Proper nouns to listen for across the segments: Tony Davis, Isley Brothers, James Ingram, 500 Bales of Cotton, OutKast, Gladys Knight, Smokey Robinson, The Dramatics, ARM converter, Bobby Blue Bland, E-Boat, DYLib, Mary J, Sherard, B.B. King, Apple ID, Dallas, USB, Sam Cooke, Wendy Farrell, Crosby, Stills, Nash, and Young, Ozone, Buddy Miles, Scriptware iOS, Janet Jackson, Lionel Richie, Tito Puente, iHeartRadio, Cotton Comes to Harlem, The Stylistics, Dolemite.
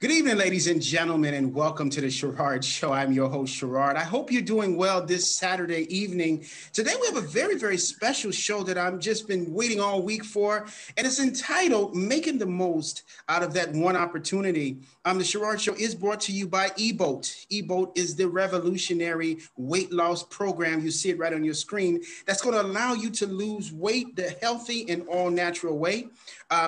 Good evening, ladies and gentlemen, and welcome to the Sherard Show. I'm your host, Sherard. I hope you're doing well this Saturday evening. Today, we have a very, very special show that I've just been waiting all week for, and it's entitled Making the Most Out of That One Opportunity. The Sherard Show is brought to you by E-Boat. E-Boat is the revolutionary weight loss program. You see it right on your screen. That's going to allow you to lose weight the healthy and all-natural way.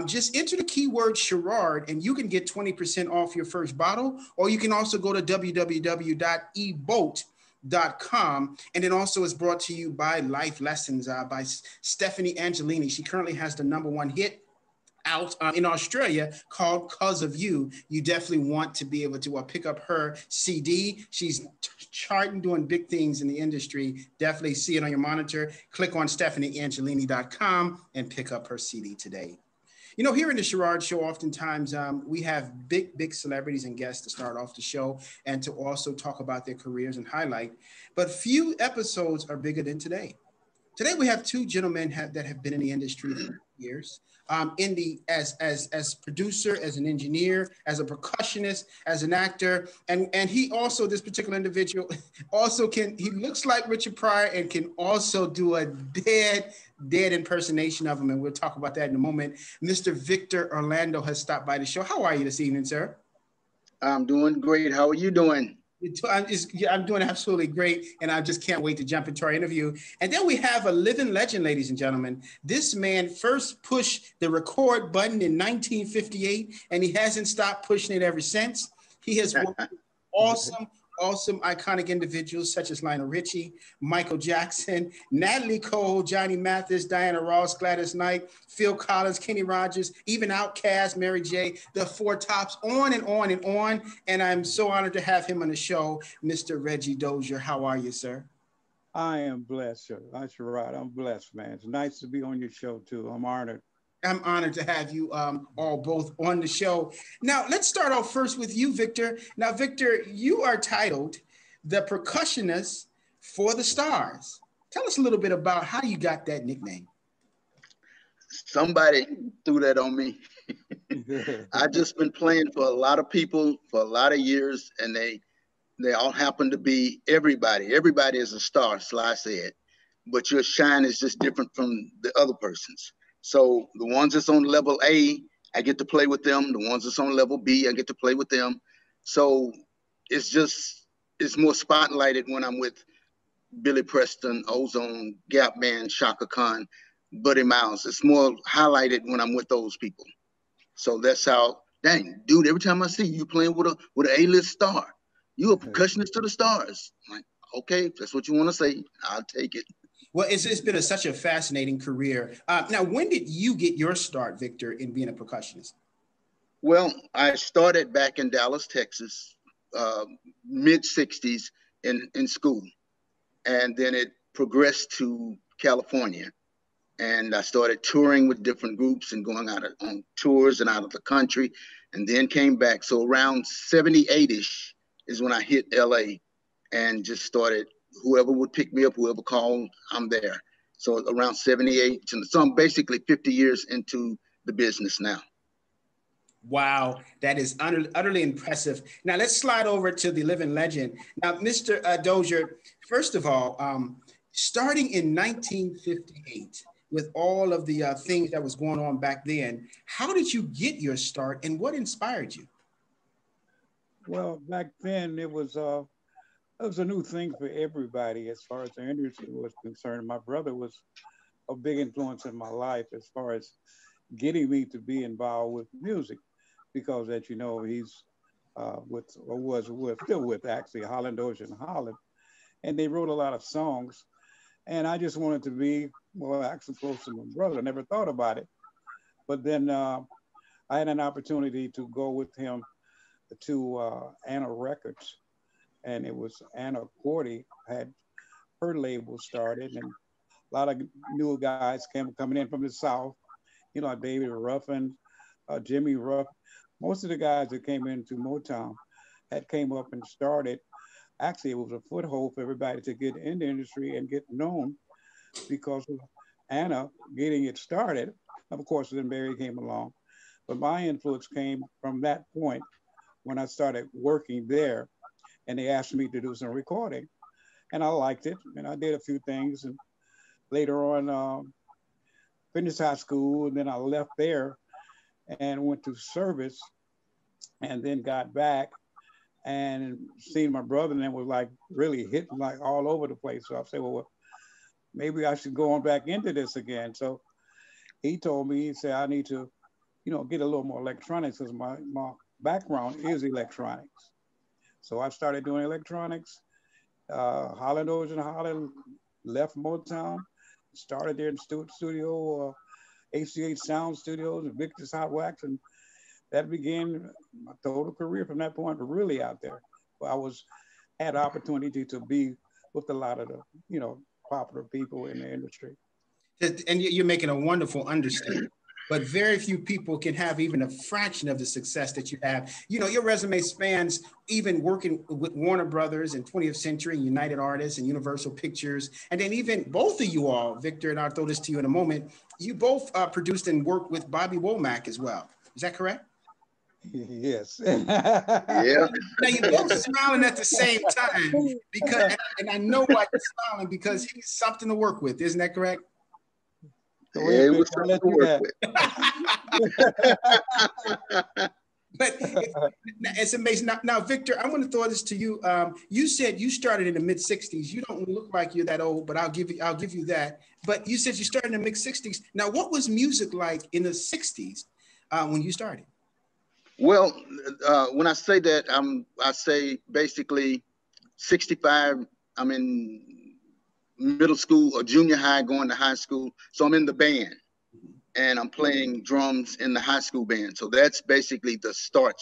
Just enter the keyword Sherard, and you can get 20% off your first bottle, or you can also go to www.eboat.com. And then also is brought to you by Life Lessons by Stephanie Angelini. She currently has the #1 hit out in Australia called Cause of You. You definitely want to be able to pick up her CD. She's charting, doing big things in the industry. Definitely see it on your monitor. Click on stephanieangelini.com and pick up her CD today. You know, here in the Sherard Show, oftentimes we have big celebrities and guests to start off the show and to also talk about their careers and highlight. But few episodes are bigger than today. Today, we have two gentlemen that have been in the industry for years, as producer, as an engineer, as a percussionist, as an actor. And he also, this particular individual, also he looks like Richard Pryor and can also do a dead impersonation of him. And we'll talk about that in a moment. Mr. Victor Orlando has stopped by the show. How are you this evening, sir? I'm doing great. How are you doing? I'm doing absolutely great, and I just can't wait to jump into our interview. And then we have a living legend, ladies and gentlemen. This man first pushed the record button in 1958, and he hasn't stopped pushing it ever since. He has worked with awesome, iconic individuals such as Lionel Richie, Michael Jackson, Natalie Cole, Johnny Mathis, Diana Ross, Gladys Knight, Phil Collins, Kenny Rogers, even OutKast, Mary J, The Four Tops, on and on and on. And I'm so honored to have him on the show, Mr. Reggie Dozier. How are you, sir? I am blessed, sir. That's right. I'm blessed, man. It's nice to be on your show, too. I'm honored. I'm honored to have you all both on the show. Now, let's start off first with you, Victor. Now, Victor, you are titled The Percussionist for the Stars. Tell us a little bit about how you got that nickname. Somebody threw that on me. I've just been playing for a lot of people for a lot of years, and they all happen to be everybody. Everybody is a star, Sly said, but your shine is just different from the other person's. So the ones that's on level A, I get to play with them. The ones that's on level B, I get to play with them. So it's just, it's more spotlighted when I'm with Billy Preston, Ozone, Gap Band, Chaka Khan, Buddy Miles. It's more highlighted when I'm with those people. So that's how, dang, dude, every time I see you playing with an A-list star, you a percussionist to the stars. I'm like, okay, if that's what you want to say, I'll take it. Well, it's been such a fascinating career. Now, when did you get your start, Victor, in being a percussionist? Well, I started back in Dallas, Texas, mid-60s in school. And then it progressed to California. And I started touring with different groups and going out on tours and out of the country, and then came back. So around 78-ish is when I hit L.A. and just started. Whoever would pick me up, whoever called, I'm there. So around 78, so I'm basically 50 years into the business now. Wow, that is utterly impressive. Now let's slide over to the living legend. Now, Mr. Dozier, first of all, starting in 1958, with all of the things that was going on back then, how did you get your start and what inspired you? Well, back then it was a new thing for everybody as far as the industry was concerned. My brother was a big influence in my life as far as getting me to be involved with music, because, as you know, he's still with actually Holland, Ocean Holland, and they wrote a lot of songs. And I just wanted to be, well, actually close to my brother. I never thought about it. But then I had an opportunity to go with him to Anna Records. And it was Anna Cordy had her label started, and a lot of new guys coming in from the South, you know, David Ruffin, Jimmy Ruff. Most of the guys that came into Motown had came up and started. Actually, it was a foothold for everybody to get in the industry and get known because of Anna getting it started. Of course, then Barry came along, but my influence came from that point when I started working there, and they asked me to do some recording, and I liked it, and I did a few things. And later on, finished high school, and then I left there and went to service, and then got back and seen my brother, and then was like really hitting like all over the place. So I said, well, maybe I should go on back into this again. So he told me, he said, I need to, you know, get a little more electronics, because my background is electronics. So I started doing electronics. Holland, Ocean Holland, left Motown, started there in studio, ACH Sound Studios, and Victor's Hot Wax, and that began my total career from that point, really out there. I had opportunity to be with a lot of the, you know, popular people in the industry. And you're making a wonderful understatement, but very few people can have even a fraction of the success that you have. You know, your resume spans even working with Warner Brothers and 20th Century, United Artists and Universal Pictures. And then even both of you all, Victor, and I'll throw this to you in a moment, you both produced and worked with Bobby Womack as well. Is that correct? Yes. Yeah. Now you're both smiling at the same time, because, and I know why you're smiling, because he's something to work with. Isn't that correct? So yeah, it was something to work with. But it's amazing. Now, Victor, I want to throw this to you. You said you started in the mid '60s. You don't look like you're that old, but I'll give you that. But you said you started in the mid '60s. Now, what was music like in the '60s when you started? Well, when I say that, I say basically '65. I'm in middle school or junior high, going to high school. So I'm in the band, and I'm playing drums in the high school band. So that's basically the start.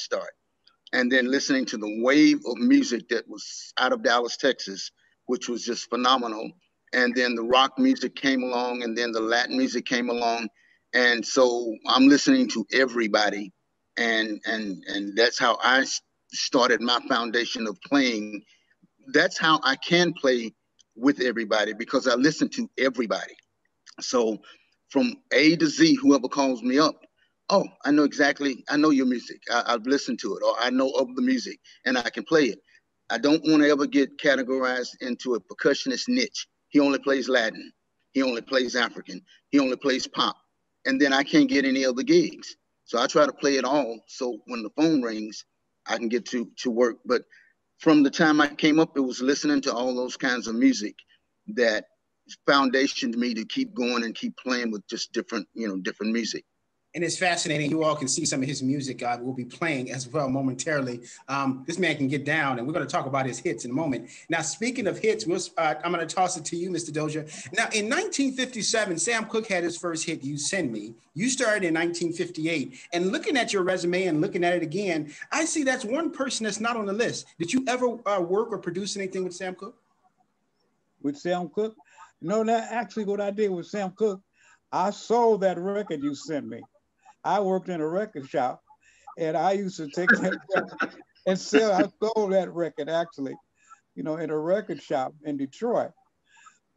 And then listening to the wave of music that was out of Dallas, Texas, which was just phenomenal. And then the rock music came along, and then the Latin music came along. And so I'm listening to everybody. And that's how I started my foundation of playing. That's how I can play with everybody, because I listen to everybody. So from A to Z, whoever calls me up, oh, I know your music. I've listened to it, or I know of the music, and I can play it. I don't want to ever get categorized into a percussionist niche. He only plays Latin. He only plays African. He only plays pop. And then I can't get any other gigs. So I try to play it all, so when the phone rings, I can get to work. But from the time I came up, it was listening to all those kinds of music that foundationed me to keep going and keep playing with just different music. And it's fascinating. You all can see some of his music we'll be playing as well momentarily. This man can get down, and we're going to talk about his hits in a moment. Now, speaking of hits, I'm going to toss it to you, Mr. Dozier. Now, in 1957, Sam Cooke had his first hit, You Send Me. You started in 1958. And looking at your resume and looking at it again, I see that's one person that's not on the list. Did you ever work or produce anything with Sam Cooke? With Sam Cooke? No, actually what I did with Sam Cooke, I sold that record You Sent Me. I worked in a record shop, and I used to take that record and sell. I sold that record, actually, you know, in a record shop in Detroit.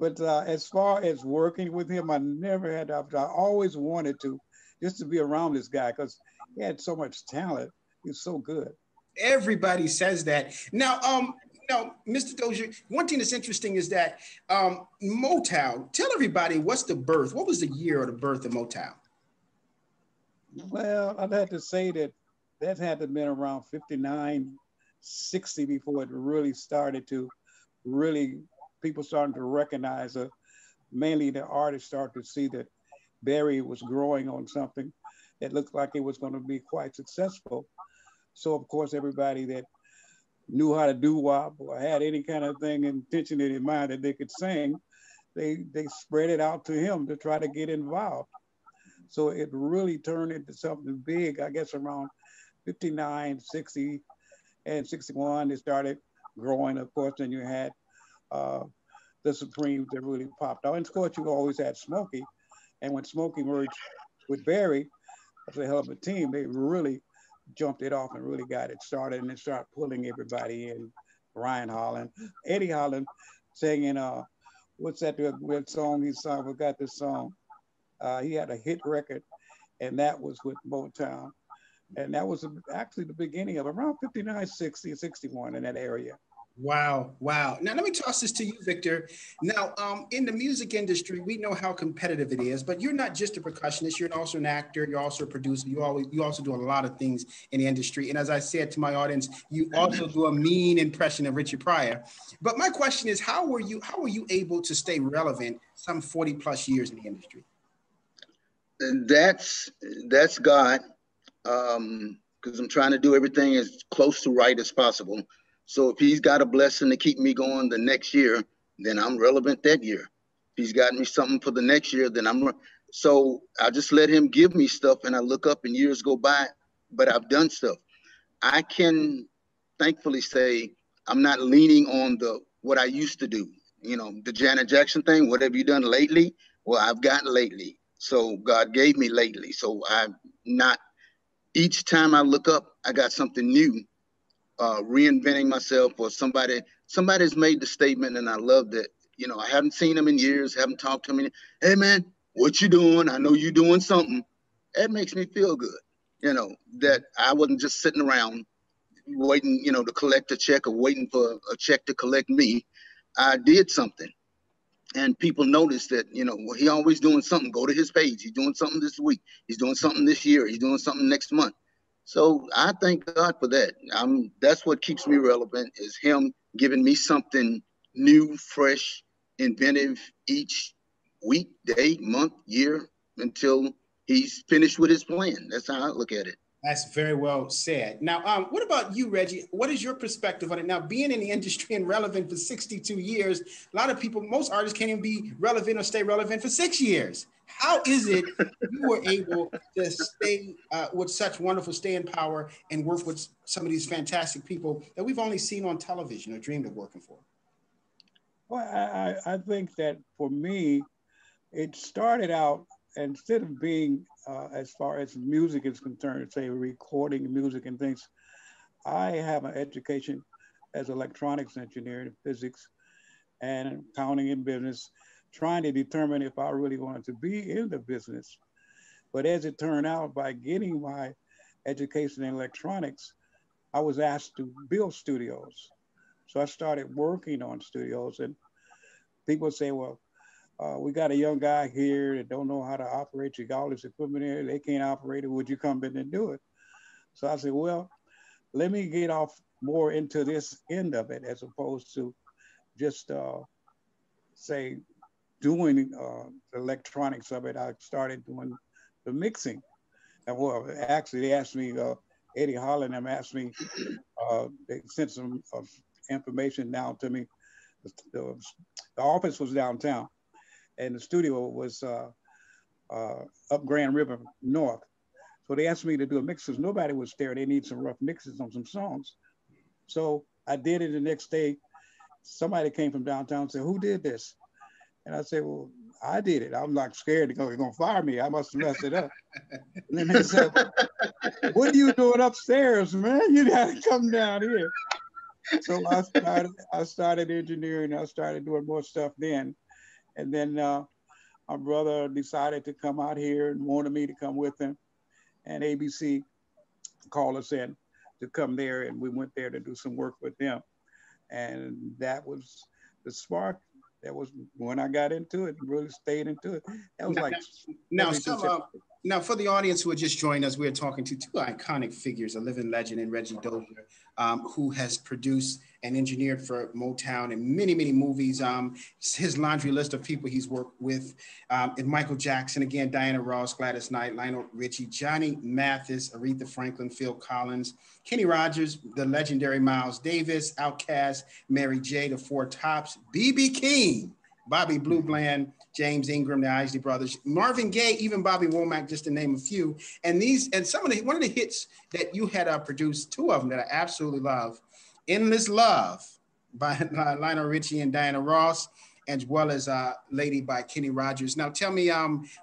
But as far as working with him, I never had the opportunity. I always wanted to, just to be around this guy, because he had so much talent. He was so good. Everybody says that. Now, now, Mr. Dozier, one thing that's interesting is that Motown, tell everybody what was the year of the birth of Motown? Well, I'd have to say that had to have been around 59, 60 before it really started to people starting to recognize, mainly the artists started to see that Barry was growing on something that looked like it was going to be quite successful. So, of course, everybody that knew how to doo-wop or had any kind of thing intention in their mind that they could sing, they spread it out to him to try to get involved. So it really turned into something big, I guess, around 59, 60, and 61. It started growing, of course, and you had the Supremes that really popped out. And, of course, you always had Smokey. And when Smokey merged with Barry, that's a hell of a team. They really jumped it off and really got it started, and they started pulling everybody in. Ryan Holland, Eddie Holland singing, what's that weird song he sung? I forgot this song. He had a hit record, and that was with Motown. And that was actually the beginning of around 59, 60, 61 in that area. Wow, wow. Now, let me toss this to you, Victor. Now, in the music industry, we know how competitive it is, but you're not just a percussionist, you're also an actor, you're also a producer, you also do a lot of things in the industry. And as I said to my audience, you also do a mean impression of Richard Pryor. But my question is, how were you able to stay relevant some 40 plus years in the industry? That's God, because I'm trying to do everything as close to right as possible. So if he's got a blessing to keep me going the next year, then I'm relevant that year. If he's got me something for the next year, then I'm. So I just let him give me stuff, and I look up and years go by, but I've done stuff. I can thankfully say I'm not leaning on what I used to do. You know, the Janet Jackson thing, what have you done lately? Well, I've got lately. So God gave me lately. So I'm not, each time I look up, I got something new. Reinventing myself, or somebody's made the statement, and I loved it. You know, I haven't seen him in years, haven't talked to him. Hey man, what you doing? I know you doing something. That makes me feel good. You know, that I wasn't just sitting around waiting, you know, to collect a check or waiting for a check to collect me. I did something, and people noticed that, you know, well, he always doing something. Go to his page. He's doing something this week. He's doing something this year. He's doing something next month. So I thank God for that. That's what keeps me relevant, is him giving me something new, fresh, inventive each week, day, month, year, until he's finished with his plan. That's how I look at it. That's very well said. Now, what about you, Reggie? What is your perspective on it? Now, being in the industry and relevant for 62 years, a lot of people, most artists can't even be relevant or stay relevant for 6 years. How is it you were able to stay with such wonderful staying power and work with some of these fantastic people that we've only seen on television or dreamed of working for? Well, I think that for me, it started out, instead of being, as far as music is concerned, say recording music and things, I have an education as electronics engineer in physics and accounting and business, trying to determine if I really wanted to be in the business. But as it turned out, by getting my education in electronics, I was asked to build studios. So I started working on studios, and people say, well, we got a young guy here that don't know how to operate. You got all this equipment here. They can't operate it. Would you come in and do it? So I said, well, let me get off more into this end of it, as opposed to just say doing the electronics of it. I started doing the mixing. And well, actually they asked me, Eddie Holland asked me, they sent some information down to me. The office was downtown, and the studio was up Grand River North. So they asked me to do a mix because nobody was there. They need some rough mixes on some songs. So I did it the next day. Somebody came from downtown and said, who did this? And I said, well, I did it. I'm like scared to go, they're gonna fire me. I must have messed it up. And then they said, what are you doing upstairs, man? You gotta come down here. So I started engineering. I started doing more stuff then. And then my brother decided to come out here and wanted me to come with him. And ABC called us in to come there, and we went there to do some work with them. And that was the spark. That was when I got into it and really stayed into it. That was like... Now, for the audience who had just joined us, we're talking to two iconic figures, a living legend in Reggie Dozier, who has produced and engineered for Motown and many, many movies. His laundry list of people he's worked with, and Michael Jackson, again, Diana Ross, Gladys Knight, Lionel Richie, Johnny Mathis, Aretha Franklin, Phil Collins, Kenny Rogers, the legendary Miles Davis, OutKast, Mary J, The Four Tops, B.B. King, Bobby Blue Bland, James Ingram, the Isley Brothers, Marvin Gaye, even Bobby Womack, just to name a few. And one of the hits that you had produced, two of them that I absolutely love, "Endless Love" by Lionel Richie and Diana Ross, as well as "Lady" by Kenny Rogers. Now, tell me,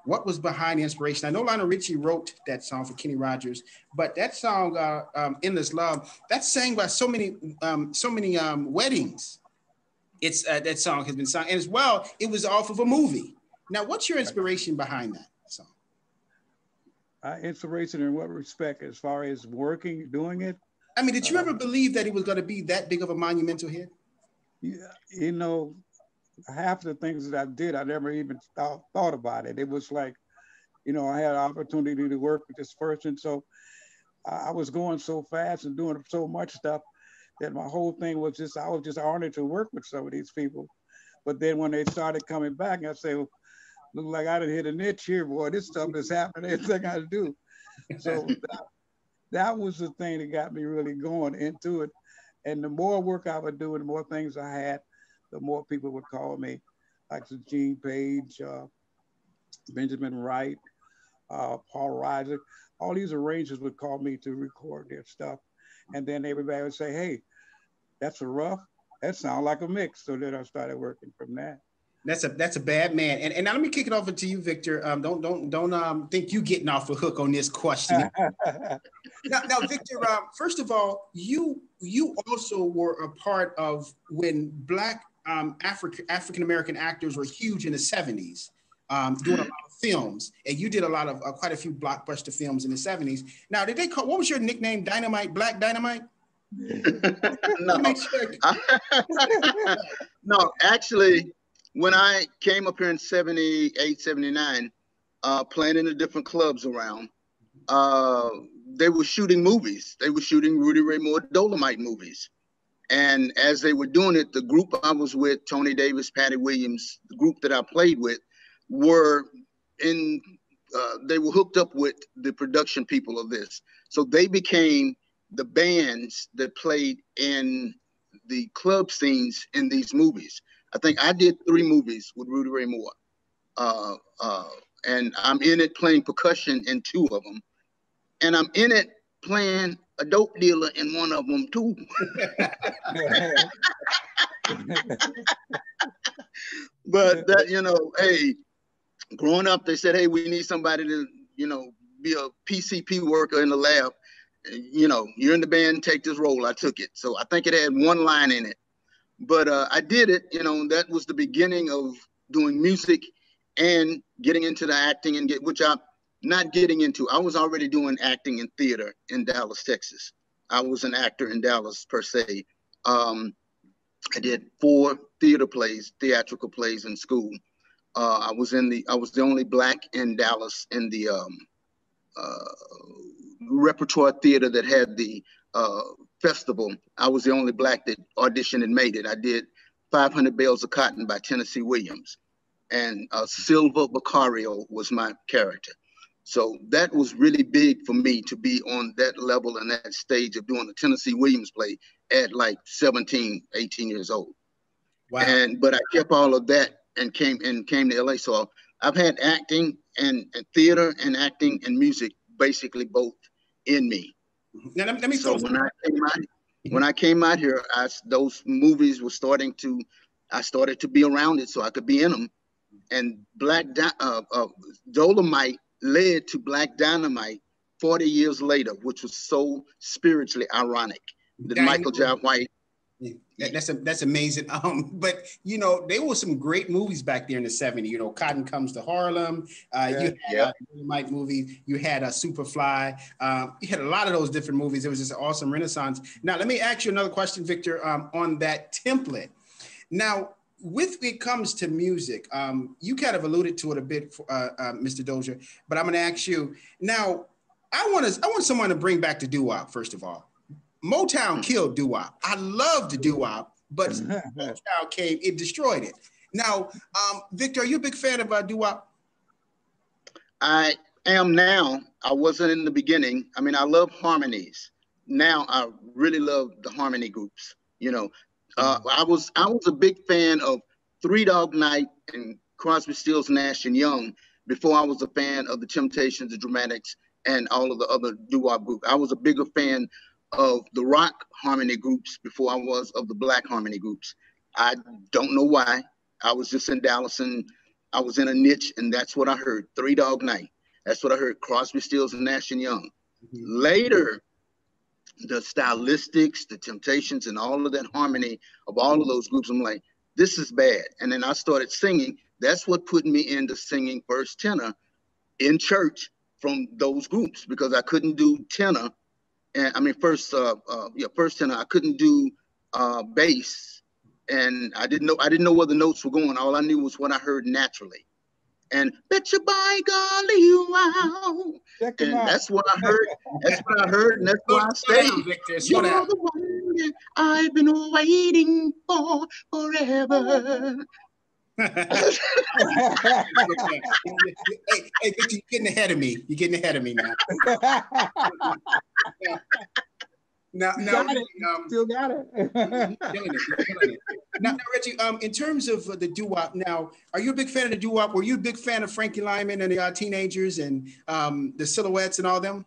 what was behind the inspiration? I know Lionel Richie wrote that song for Kenny Rogers, but that song, "Endless Love," that's sang by so many weddings. It's that song has been sung, and as well, it was off of a movie. Now, what's your inspiration behind that song? inspiration in what respect as far as working, doing it? I mean, did you ever believe that he was going to be that big of a monumental hit? You know, half the things that I did, I never even thought about it. It was like, you know, I had an opportunity to work with this person. So I was going so fast and doing so much stuff that my whole thing was just, I was just honored to work with some of these people. But then when they started coming back, I say, well, look like I done hit a niche here, boy. This stuff is happening. It's like I gotta do. So that was the thing that got me really going into it. And the more work I would do and the more things I had, the more people would call me, like Gene Page, Benjamin Wright, Paul Reiser. All these arrangers would call me to record their stuff. And then everybody would say, hey, that's a rough. That sounds like a mix. So then I started working from that. That's a bad man. And now let me kick it over to you, Victor. Don't think you getting off the hook on this question. Now, Victor, first of all, you also were a part of when Black African-American actors were huge in the 70s, doing a lot of films. And you did a lot of, quite a few blockbuster films in the 70s. Now, did they call, what was your nickname, Dynamite, Black Dynamite? No, actually, when I came up here in 78, 79, playing in the different clubs around, they were shooting movies. They were shooting Rudy Ray Moore Dolemite movies. And as they were doing it, the group I was with, Tony Davis, Patty Williams, the group that I played with, they were hooked up with the production people of this. So they became the bands that played in the club scenes in these movies. I think I did 3 movies with Rudy Ray Moore. And I'm in it playing percussion in 2 of them. And I'm in it playing a dope dealer in one of them too. But that, you know, hey, growing up, they said, hey, we need somebody to, you know, be a PCP worker in the lab. You know, you're in the band, take this role. I took it. So I think it had 1 line in it. But I did it, you know, that was the beginning of doing music and getting into the acting, and which I'm not getting into. I was already doing acting in theater in Dallas, Texas. I was an actor in Dallas per se. I did 4 theatrical plays in school. I was the only Black in Dallas in the repertoire theater that had the festival. I was the only Black that auditioned and made it. I did 500 Bales of Cotton by Tennessee Williams, and Silva Beccario was my character. So that was really big for me to be on that level and that stage of doing the Tennessee Williams play at like 17, 18 years old. Wow. But I kept all of that and came to LA. So I've had acting and theater and acting and music basically both in me. Now, let me so when I came out here, those movies were starting to, I started to be around it so I could be in them. And Dolemite led to Black Dynamite 40 years later, which was so spiritually ironic. That Michael J. White. Yeah, that's amazing. But you know, there were some great movies back there in the 70s. You know, Cotton Comes to Harlem. You had a Dolemite movie. You had a Superfly. You had a lot of those different movies. It was just an awesome renaissance. Now, let me ask you another question, Victor, on that template. Now, when it comes to music, you kind of alluded to it a bit, Mr. Dozier. But I'm going to ask you now. I want someone to bring back the doo-wop first of all. Motown killed doo-wop. I loved the doo-wop, but Motown came, it destroyed it. Now, Victor, are you a big fan of doo-wop? I am now. I wasn't in the beginning. I mean, I love harmonies. Now I really love the harmony groups. You know, I was a big fan of Three Dog Night and Crosby, Stills, Nash, and Young before I was a fan of the Temptations, the Dramatics, and all of the other doo-wop groups. I was a bigger fan of the rock harmony groups before I was of the Black harmony groups. I don't know why. I was just in Dallas and I was in a niche, and that's what I heard. Three Dog Night. That's what I heard. Crosby, Stills, and Nash and Young. Mm-hmm. Later, the Stylistics, the Temptations, and all of that harmony of all of those groups, I'm like, this is bad. And then I started singing. That's what put me into singing first tenor in church from those groups because I couldn't do tenor. And I mean, first tenor, I couldn't do bass, and I didn't know where the notes were going. All I knew was what I heard naturally. And bet you by golly you out. Check and out. That's what I heard. That's what I heard, and that's what I stayed. Victor, you're the one that I've been waiting for forever. hey, Victor, you're getting ahead of me. You're getting ahead of me now. Still got it. You're killing it. Now, Reggie, in terms of the doo-wop, now, are you a big fan of the doo-wop? Were you a big fan of Frankie Lyman and the Teenagers and the Silhouettes and all them?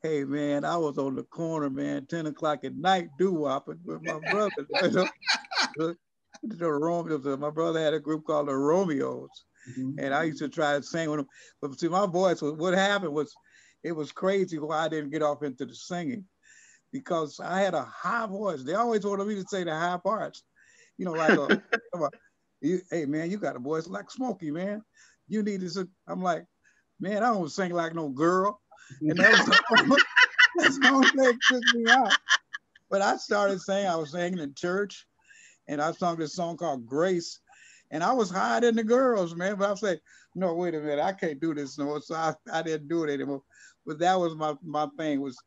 Hey, man, I was on the corner, man, 10 o'clock at night doo-wopping with my brother. The Romeos. My brother had a group called the Romeos, mm-hmm. and I used to try to sing with them. But see, my voice was, what happened was, it was crazy why I didn't get off into the singing, because I had a high voice. They always wanted me to say the high parts, you know, like, hey man, you got a voice like Smokey, man. You need to. I'm like, man, I don't sing like no girl, and that's the only thing took me out. But I started saying, I was singing in church. And I sung this song called Grace, and I was higher than the girls, man. But I said, no, wait a minute, I can't do this no more. So I didn't do it anymore. But that was my thing, was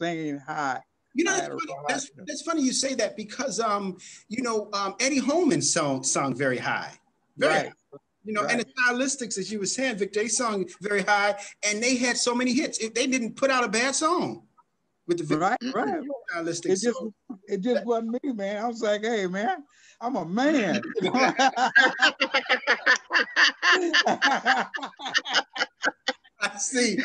singing high. You know, that's funny you say that, because Eddie Holland sung very high, very high. You know, right. And the Stylistics, as you were saying, Vic, they sung very high, and they had so many hits. They didn't put out a bad song. With the right. It just wasn't me, man. I was like, hey, man, I'm a man. I see.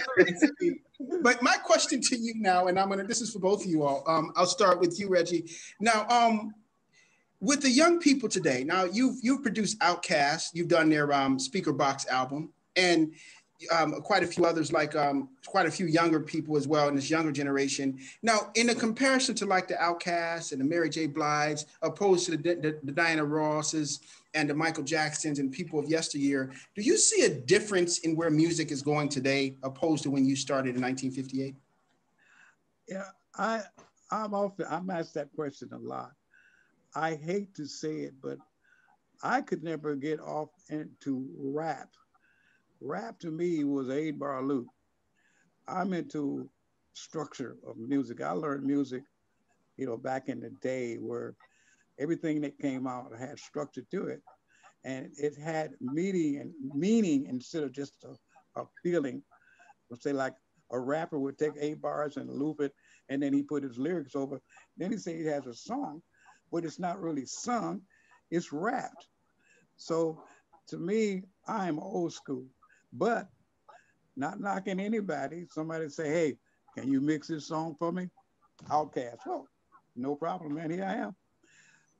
But my question to you now, and this is for both of you all. I'll start with you, Reggie. Now, with the young people today, now you've produced OutKast, you've done their Speaker Box album, and quite a few others, like quite a few younger people as well in this younger generation. Now, in a comparison to like the OutKast and the Mary J. Blige, opposed to the Diana Rosses and the Michael Jacksons and people of yesteryear, do you see a difference in where music is going today opposed to when you started in 1958? Yeah, I'm asked that question a lot. I hate to say it, but I could never get off into rap. Rap to me was Aid Barlow. I'm into structure of music. I learned music, back in the day where everything that came out had structure to it. And it had meaning instead of just a feeling. Let's say like a rapper would take 8 bars and loop it, and then he put his lyrics over. Then he said he has a song, but it's not really sung, it's rapped. So to me, I'm old school. But not knocking anybody. Somebody say, hey, can you mix this song for me? OutKast. Oh, no problem, man. Here I am.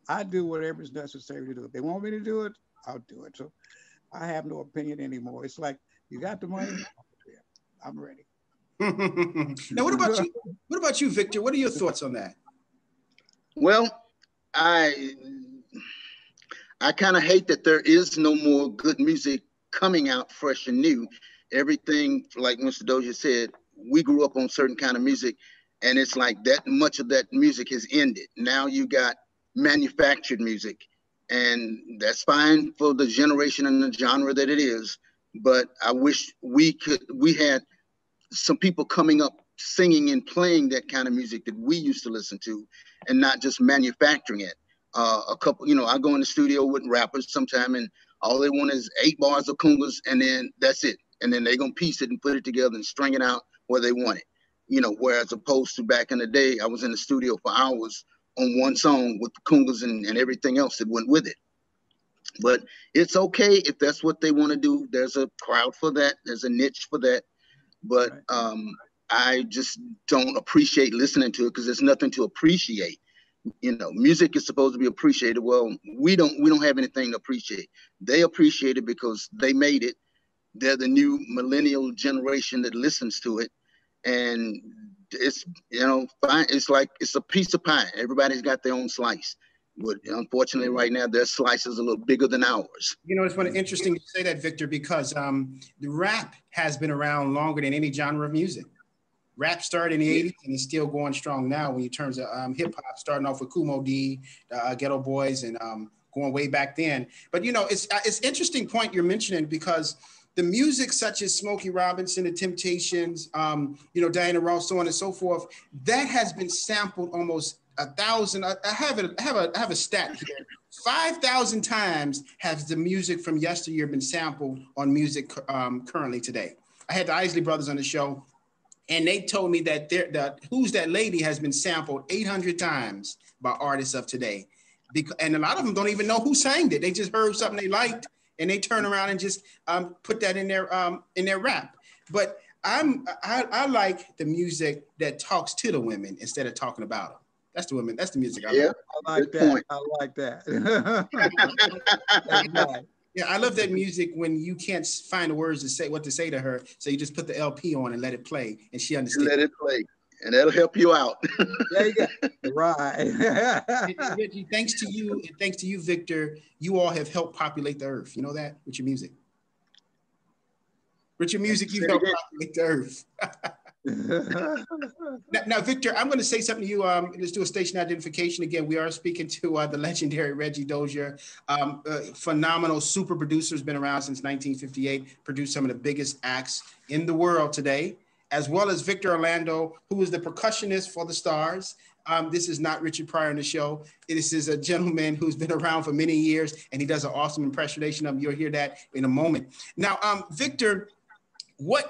I do whatever is necessary to do. If they want me to do it, I'll do it. So I have no opinion anymore. It's like, you got the money? I'm ready. Now, what about you? What about you, Victor? What are your thoughts on that? Well, I kind of hate that there is no more good music coming out fresh and new. Everything, like Mr. Dozier said, we grew up on certain kind of music, and it's like that much of that music has ended. Now you got manufactured music, and that's fine for the generation and the genre that it is, but I wish we had some people coming up singing and playing that kind of music that we used to listen to, and not just manufacturing it. I go in the studio with rappers sometime, and all they want is 8 bars of congas, and then that's it. And then they're going to piece it and put it together and string it out where they want it. Whereas opposed to back in the day, I was in the studio for hours on one song with the congas and everything else that went with it. But it's okay if that's what they want to do. There's a crowd for that. There's a niche for that. But I just don't appreciate listening to it because there's nothing to appreciate. Music is supposed to be appreciated. Well, we don't have anything to appreciate. They appreciate it because they made it. They're the new millennial generation that listens to it. And it's fine. It's like, it's a piece of pie. Everybody's got their own slice. But unfortunately, right now, their slice is a little bigger than ours. You know, it's interesting you say that, Victor, because the rap has been around longer than any genre of music. Rap started in the 80s and it's still going strong now in terms of hip hop, starting off with Kumo D, Ghetto Boys, and going way back then. But, you know, it's interesting point you're mentioning, because the music such as Smokey Robinson, The Temptations, you know, Diana Ross, so on and so forth, that has been sampled almost 1,000. I have a stat here. 5,000 times has the music from yesteryear been sampled on music currently today. I had the Isley Brothers on the show, and they told me that Who's That Lady has been sampled 800 times by artists of today. And a lot of them don't even know who sang it. They just heard something they liked, and they turn around and just put that in their rap. But I like the music that talks to the women instead of talking about them. That's the women. That's the music I like. I like that. Point. I like that. Yeah, I love that music when you can't find the words to say what to say to her, so you just put the LP on and let it play, and she understands. Let it play, and that'll help you out. There you go. Right. Reggie, thanks to you, and thanks to you, Victor, you all have helped populate the earth. You know that? With your music. With your music, you helped populate the earth. Now, Victor, I'm going to say something to you. Let's do a station identification again. We are speaking to the legendary Reggie Dozier, phenomenal super producer, has been around since 1958, produced some of the biggest acts in the world today, as well as Victor Orlando, who is the percussionist for the Stars. This is not Richard Pryor on the show. This is a gentleman who's been around for many years, and he does an awesome impersonation of him. You'll hear that in a moment. Now, Victor,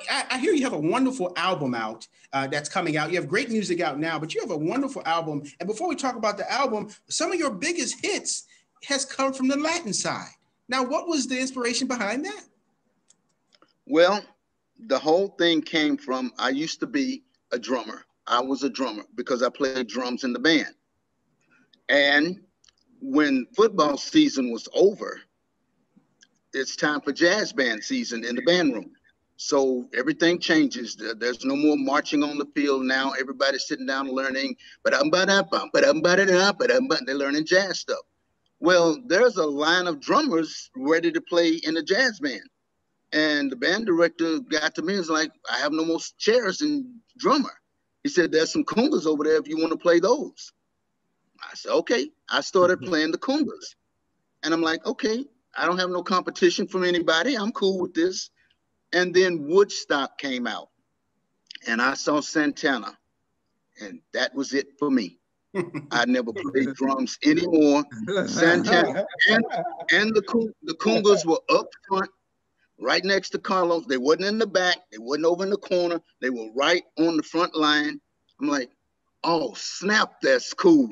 I hear you have a wonderful album out that's coming out. You have great music out now, but you have a wonderful album. And before we talk about the album, some of your biggest hits has come from the Latin side. Now, what was the inspiration behind that? Well, the whole thing came from, I used to be a drummer. I was a drummer because I played drums in the band. And when football season was over, it's time for jazz band season in the band room. So everything changes. There's no more marching on the field now. Everybody's sitting down and learning, they're learning jazz stuff. Well, there's a line of drummers ready to play in a jazz band. And the band director got to me and was like, I have no more chairs in drummer. He said, there's some congas over there if you want to play those. I said, okay. I started playing the congas. And I'm like, okay, I don't have no competition from anybody. I'm cool with this. And then Woodstock came out, and I saw Santana, and that was it for me. I never played drums anymore. Santana and the congas were up front, right next to Carlos. They wasn't in the back. They wasn't over in the corner. They were right on the front line. I'm like, oh, snap, that's cool.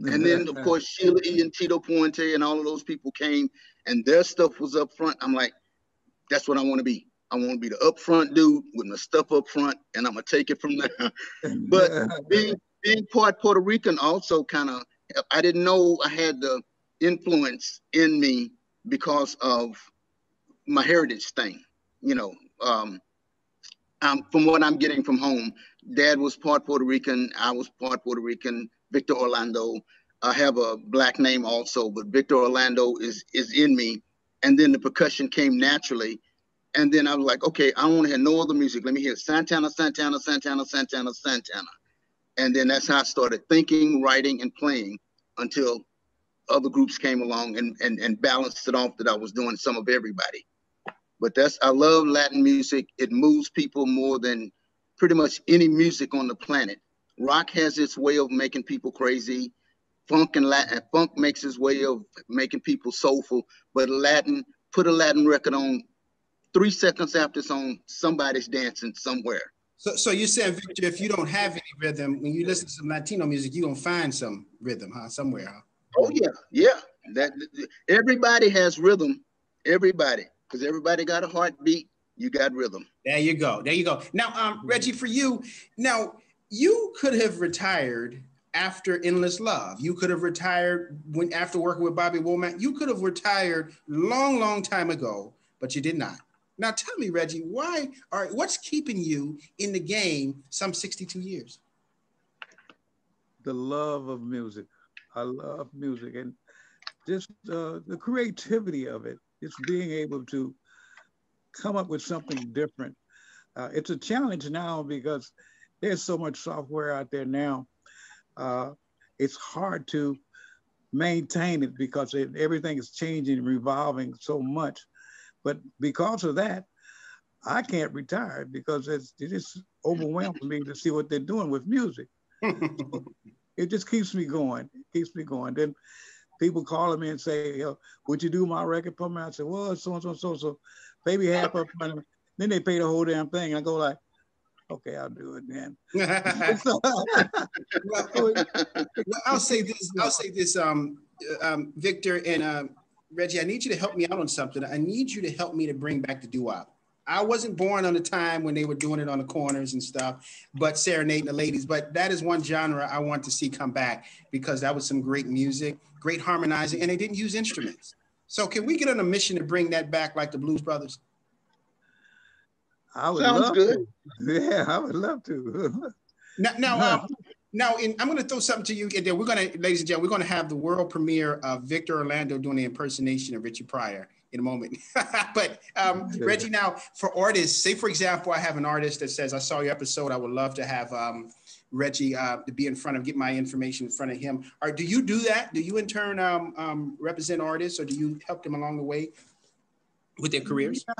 And then, of course, Sheila E. and Tito Puente and all of those people came, and their stuff was up front. I'm like, that's what I want to be. I want to be the upfront dude with my stuff up front, and I'm going to take it from there. But being part Puerto Rican also kind of, I didn't know I had the influence in me because of my heritage thing. You know, from what I'm getting from home, Dad was part Puerto Rican. I was part Puerto Rican. Victor Orlando. I have a black name also, but Victor Orlando is in me. And then the percussion came naturally. And then I was like, okay, I don't want to hear no other music. Let me hear Santana, Santana, Santana, Santana, Santana. And then that's how I started thinking, writing, and playing until other groups came along and balanced it off that I was doing some of everybody. But I love Latin music. It moves people more than pretty much any music on the planet. Rock has its way of making people crazy. Funk makes its way of making people soulful. But Latin, put a Latin record on, 3 seconds after it's on, somebody's dancing somewhere. So you're saying, Victor, if you don't have any rhythm, when you listen to some Latino music, you're going to find some rhythm, huh? Somewhere, huh? Oh, yeah. Yeah. Everybody has rhythm. Everybody. Because everybody got a heartbeat. You got rhythm. There you go. There you go. Now, Reggie, for you, now, you could have retired after Endless Love. You could have retired after working with Bobby Womack. You could have retired long, long time ago, but you did not. Now tell me, Reggie, what's keeping you in the game some 62 years? The love of music. I love music, and just the creativity of it. It's being able to come up with something different. It's a challenge now because there's so much software out there now. It's hard to maintain it because everything is changing and revolving so much. But because of that, I can't retire because it just overwhelms me to see what they're doing with music. So it just keeps me going. It keeps me going. Then people call me and say, "Yo, would you do my record for me?" I say, "Well, so-and-so, maybe half of money." Then they pay the whole damn thing. I go like, "Okay, I'll do it then." I'll say this, Victor and Reggie, I need you to help me out on something. I need you to help me to bring back the doo-wop. I wasn't born on the time when they were doing it on the corners and stuff, but serenading the ladies. But that is one genre I want to see come back because that was some great music, great harmonizing, and they didn't use instruments. So can we get on a mission to bring that back like the Blues Brothers? I would love to. Yeah, I would love to. Now, I'm going to throw something to you, and then we're going to, ladies and gentlemen, we're going to have the world premiere of Victor Orlando doing the impersonation of Richie Pryor in a moment. But Reggie, now for artists, say for example, I have an artist that says, I saw your episode, I would love to have Reggie to be in front of, get my information in front of him. Or do you do that? Do you in turn represent artists, or do you help them along the way with their careers? Yeah,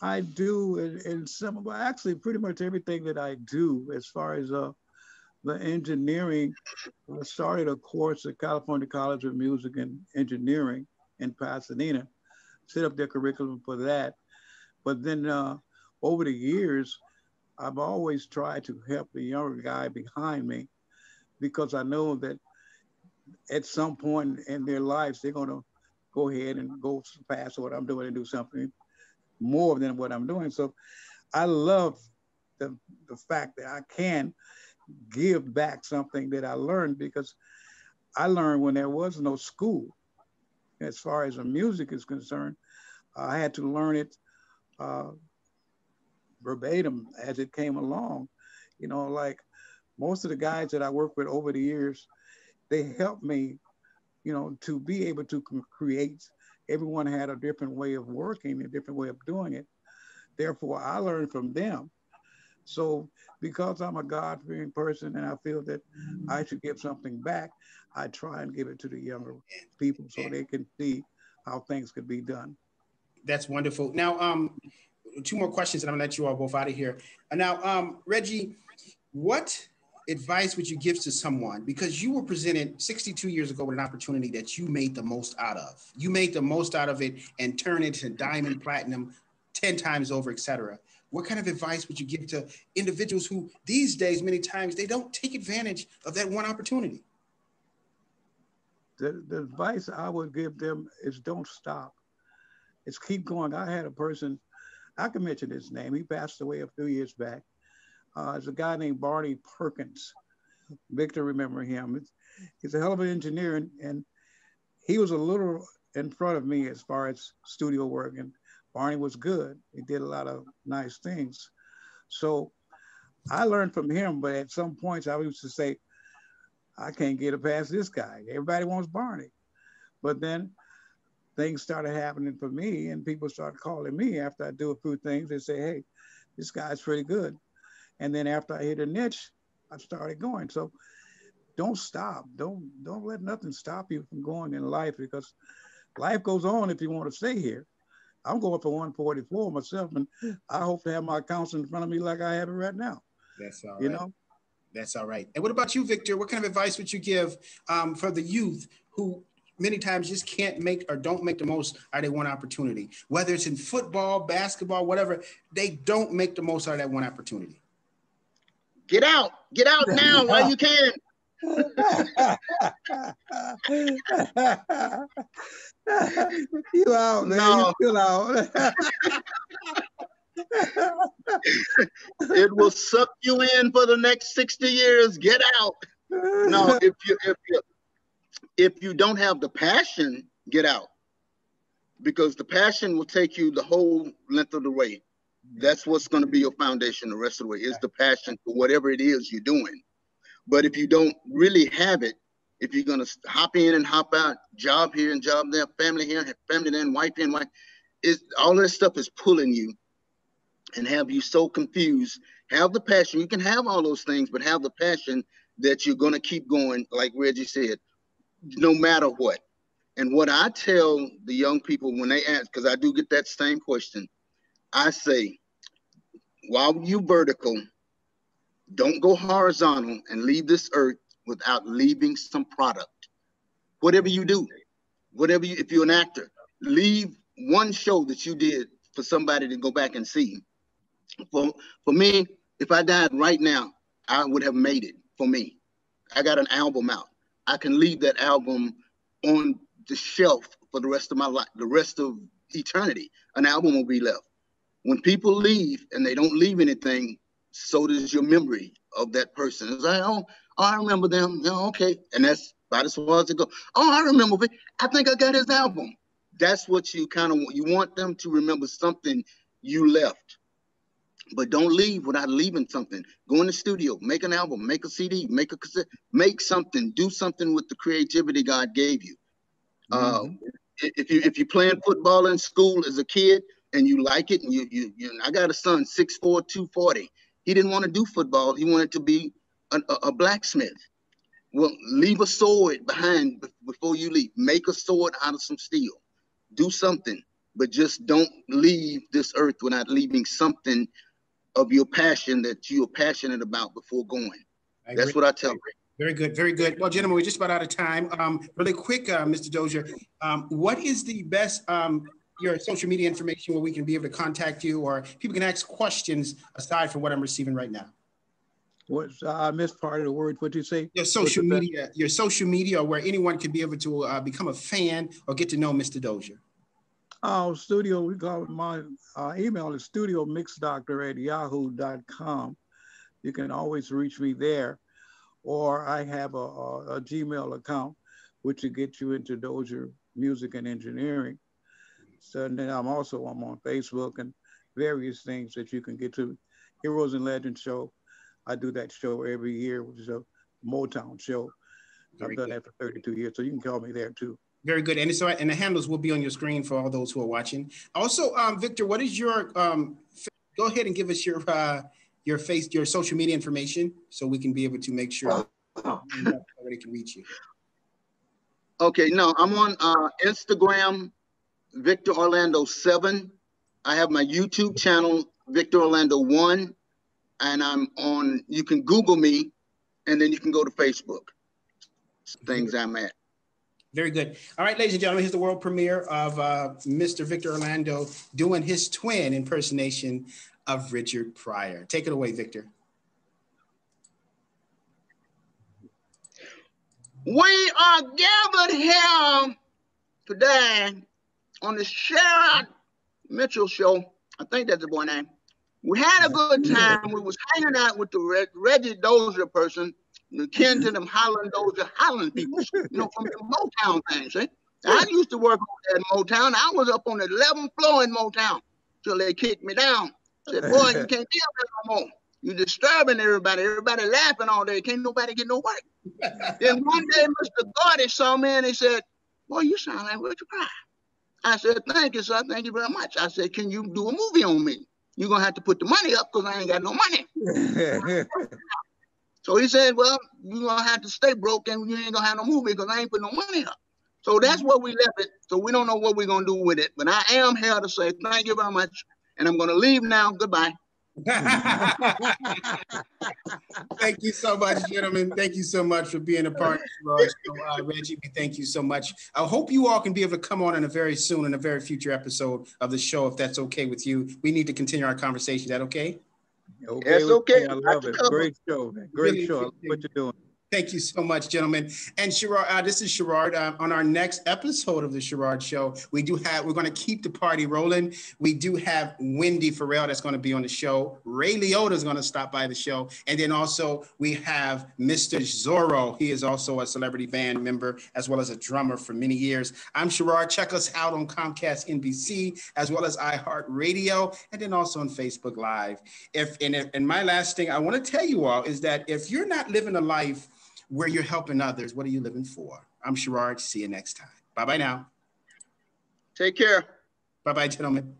I do, and some, well, actually pretty much everything that I do as far as the engineering. I started a course at California College of Music and Engineering in Pasadena, set up their curriculum for that. But then over the years, I've always tried to help the younger guy behind me because I know that at some point in their lives, they're gonna go ahead and go past what I'm doing and do something more than what I'm doing. So I love the fact that I can give back something that I learned, because I learned when there was no school. As far as the music is concerned, I had to learn it verbatim as it came along. You know, like most of the guys that I worked with over the years, they helped me, you know, to be able to create. Everyone had a different way of working, a different way of doing it. Therefore, I learned from them. So because I'm a God-fearing person and I feel that I should give something back, I try and give it to the younger people so they can see how things could be done. That's wonderful. Now, two more questions and I'm gonna let you all both out of here. Now, Reggie, what advice would you give to someone? Because you were presented 62 years ago with an opportunity that you made the most out of. You made the most out of it and turned it to diamond, platinum, 10 times over, et cetera. What kind of advice would you give to individuals who these days, many times, they don't take advantage of that one opportunity? The advice I would give them is don't stop. It's keep going. I had a person, I can mention his name. He passed away a few years back. There's a guy named Barney Perkins. Victor, remember him. He's a hell of an engineer, and he was a little in front of me as far as studio work, and Barney was good. He did a lot of nice things. So I learned from him, but at some points I used to say, I can't get it past this guy. Everybody wants Barney. But then things started happening for me, and people started calling me after I do a few things. They say, hey, this guy's pretty good. And then after I hit a niche, I started going. So don't stop. Don't let nothing stop you from going in life, because life goes on if you want to stay here. I'm going for 144 myself, and I hope to have my accounts in front of me like I have it right now. That's all right. You know? That's all right. And what about you, Victor? What kind of advice would you give for the youth who many times just can't make or don't make the most out of that one opportunity? Whether it's in football, basketball, whatever, they don't make the most out of that one opportunity. Get out. Get out now while you can. You out, man. No. You still out. It will suck you in for the next 60 years. Get out. No, if you don't have the passion, get out, because the passion will take you the whole length of the way. That's what's going to be your foundation the rest of the way, is the passion for whatever it is you're doing. But if you don't really have it, If you're going to hop in and hop out, job here and job there, family here, family there, and wife here and wife, all this stuff is pulling you and have you so confused. Have the passion. You can have all those things, but have the passion that you're going to keep going, like Reggie said, no matter what. And what I tell the young people when they ask, because I do get that same question, I say, while you're vertical, don't go horizontal and leave this earth without leaving some product. Whatever you do, whatever you, if you're an actor, leave one show that you did for somebody to go back and see. For me, if I died right now, I would have made it. For me, I got an album out. I can leave that album on the shelf for the rest of my life, the rest of eternity. An album will be left. When people leave and they don't leave anything, so does your memory of that person. It's like, oh, I remember them. Oh, okay. And that's about as far as it goes. Oh, I remember. I think I got his album. That's what you kind of want. You want them to remember something you left. But don't leave without leaving something. Go in the studio, make an album, make a CD, make a cassette, make something, do something with the creativity God gave you. If you're playing football in school as a kid and you like it, and you I got a son, 6'4", 240. He didn't want to do football. He wanted to be a blacksmith. Well, leave a sword behind before you leave. Make a sword out of some steel. Do something, but just don't leave this earth without leaving something of your passion that you're passionate about before going. That's what I tell you. Very good, very good. Well, gentlemen, we're just about out of time. Really quick, Mr. Dozier, what is the best, your social media information where we can be able to contact you or people can ask questions aside from what I'm receiving right now? What's, I missed part of the word, what did you say? Your social media, your social media where anyone can be able to become a fan or get to know Mr. Dozier. Oh, studio, we got my email is studiomixdoctor@yahoo.com. You can always reach me there. Or I have a Gmail account, which will get you into Dozier Music and Engineering. So and then I'm on Facebook and various things that you can get to. Heroes and Legends show. I do that show every year, which is a Motown show. I've done that for 32 years, so you can call me there too. Very good, and so and the handles will be on your screen for all those who are watching. Also, Victor, what is your? Go ahead and give us your social media information, so we can be able to make sure everybody can reach you. Okay, no, I'm on Instagram, Victor Orlando 7. I have my YouTube channel, Victor Orlando 1, and I'm on. You can Google me, and then you can go to Facebook. Things I'm at. Very good. All right, ladies and gentlemen, here's the world premiere of Mr. Victor Orlando doing his twin impersonation of Richard Pryor. Take it away, Victor. We are gathered here today on the Sherard Mitchell show. I think that's the boy name. We had a good time. We was hanging out with the Reggie Dozier person. Kin to them Holland, those are Holland people, you know, from the Motown things. Eh? I used to work at Motown. I was up on the 11th floor in Motown till they kicked me down. Said, boy, you can't deal with no more. You're disturbing everybody. Everybody laughing all day. Can't nobody get no work. Then one day, Mr. Gordy saw me and he said, boy, you sound like Richard Pryor. I said, thank you, sir. Thank you very much. I said, can you do a movie on me? You're going to have to put the money up because I ain't got no money. So he said, well, you're going to have to stay broke and you ain't going to have no movie because I ain't put no money up. So that's where we left it. So we don't know what we're going to do with it. But I am here to say thank you very much. And I'm going to leave now. Goodbye. Thank you so much, gentlemen. Thank you so much for being a part of the show. Reggie, thank you so much. I hope you all can be able to come on in a very soon, in a very future episode of the show, if that's okay with you. We need to continue our conversation. Is that okay? Okay, that's okay. I love it. Great show. Great really show. I love what you're doing. Thank you so much, gentlemen. And Sherard, this is Sherard. On our next episode of the Sherard Show, we're going to keep the party rolling. We do have Wendy Farrell that's going to be on the show. Ray Liotta is going to stop by the show, and then also we have Mr. Zorro. He is also a celebrity band member as well as a drummer for many years. I'm Sherard. Check us out on Comcast NBC as well as iHeartRadio, and then also on Facebook Live. And my last thing I want to tell you all is that if you're not living a life where you're helping others, what are you living for? I'm Sherard. See you next time. Bye-bye now. Take care. Bye-bye, gentlemen.